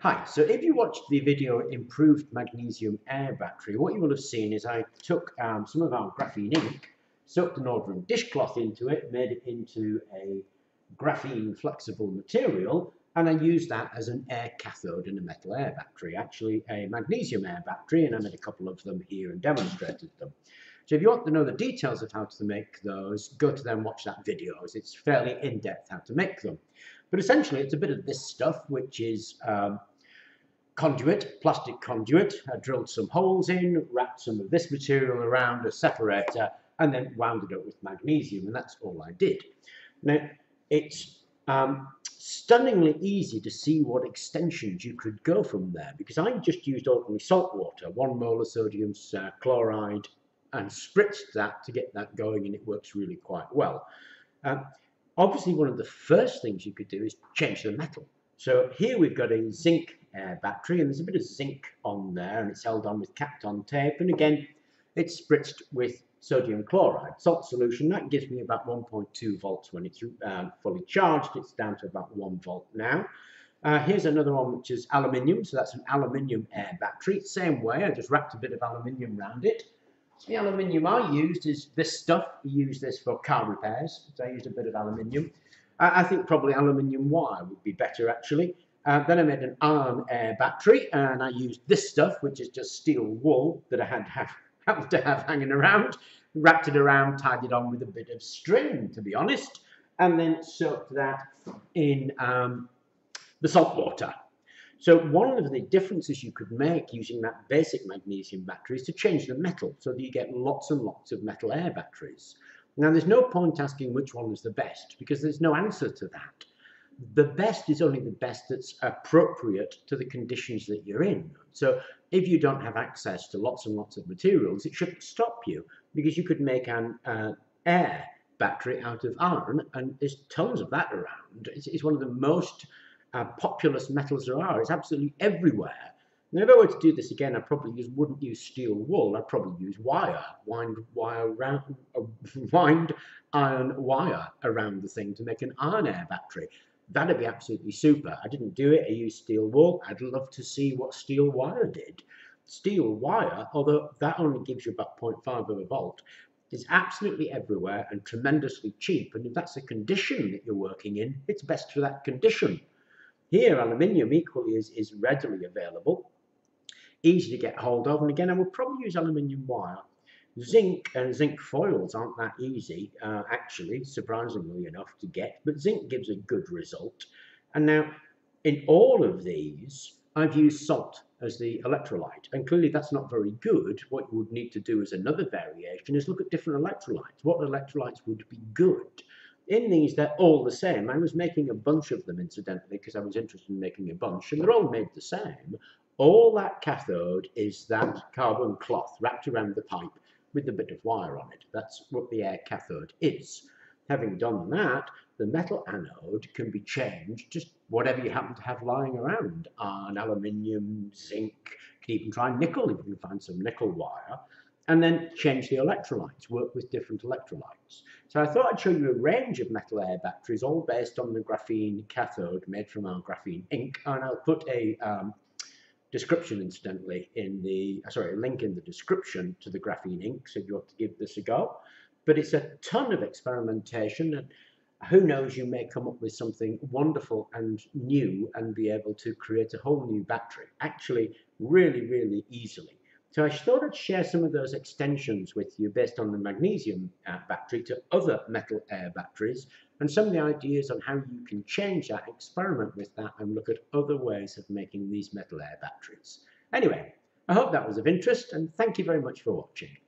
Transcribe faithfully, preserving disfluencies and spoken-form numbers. Hi, so if you watched the video Improved Magnesium Air Battery, what you will have seen is I took um, some of our graphene ink, soaked an ordinary dishcloth into it, made it into a graphene flexible material, and I used that as an air cathode in a metal air battery, actually a magnesium air battery, and I made a couple of them here and demonstrated them. So if you want to know the details of how to make those, go to them and watch that video. It's fairly in-depth how to make them. But essentially it's a bit of this stuff, which is um, conduit, plastic conduit. I drilled some holes in, wrapped some of this material around a separator, and then wound it up with magnesium, and that's all I did. Now, it's um, stunningly easy to see what extensions you could go from there, because I just used ordinary salt water, one mole of sodium uh, chloride, and spritzed that to get that going, and it works really quite well. Um, obviously, one of the first things you could do is change the metal. So here we've got a zinc uh, battery, and there's a bit of zinc on there, and it's held on with Kapton tape, and again, it's spritzed with sodium chloride, salt solution. That gives me about one point two volts when it's um, fully charged. It's down to about one volt now. Uh, here's another one which is aluminium, so that's an aluminium air battery. Same way, I just wrapped a bit of aluminium around it. The aluminium I used is this stuff. I use this for car repairs, so I used a bit of aluminium. Uh, I think probably aluminium wire would be better, actually. Uh, then I made an iron air battery, and I used this stuff, which is just steel wool that I had to have, happened to have hanging around, wrapped it around, tied it on with a bit of string, to be honest, and then soaked that in um, the salt water. So one of the differences you could make using that basic magnesium battery is to change the metal so that you get lots and lots of metal air batteries. Now, there's no point asking which one is the best, because there's no answer to that. The best is only the best that's appropriate to the conditions that you're in. So if you don't have access to lots and lots of materials, it shouldn't stop you, because you could make an uh, air battery out of iron, and there's tons of that around. It's, it's one of the most Uh, populous metals there are. It's absolutely everywhere. Now, if I were to do this again, I probably just wouldn't use steel wool. I'd probably use wire, wind wire round, uh, wind iron wire around the thing to make an iron air battery. That'd be absolutely super. I didn't do it. I used steel wool. I'd love to see what steel wire did. Steel wire, although that only gives you about zero point five of a volt, is absolutely everywhere and tremendously cheap. And if that's the condition that you're working in, it's best for that condition. Here, aluminium equally is, is readily available, easy to get hold of, and again, I would probably use aluminium wire. Zinc and zinc foils aren't that easy, uh, actually, surprisingly enough, to get, but zinc gives a good result. And now, in all of these, I've used salt as the electrolyte, and clearly that's not very good. What you would need to do as another variation is look at different electrolytes. What electrolytes would be good? In these, they're all the same. I was making a bunch of them, incidentally, because I was interested in making a bunch, and they're all made the same. All that cathode is that carbon cloth wrapped around the pipe with a bit of wire on it. That's what the air cathode is. Having done that, the metal anode can be changed, just whatever you happen to have lying around. Iron, aluminium, zinc, you can even try nickel if you can find some nickel wire. And then change the electrolytes, work with different electrolytes. So I thought I'd show you a range of metal air batteries, all based on the graphene cathode made from our graphene ink, and I'll put a um, description, incidentally, in the, sorry, a link in the description to the graphene ink, so you have to give this a go. But it's a ton of experimentation, and who knows, you may come up with something wonderful and new and be able to create a whole new battery, actually really, really easily. So I thought I'd share some of those extensions with you based on the magnesium uh, battery to other metal air batteries, and some of the ideas on how you can change that, experiment with that, and look at other ways of making these metal air batteries. Anyway, I hope that was of interest, and thank you very much for watching.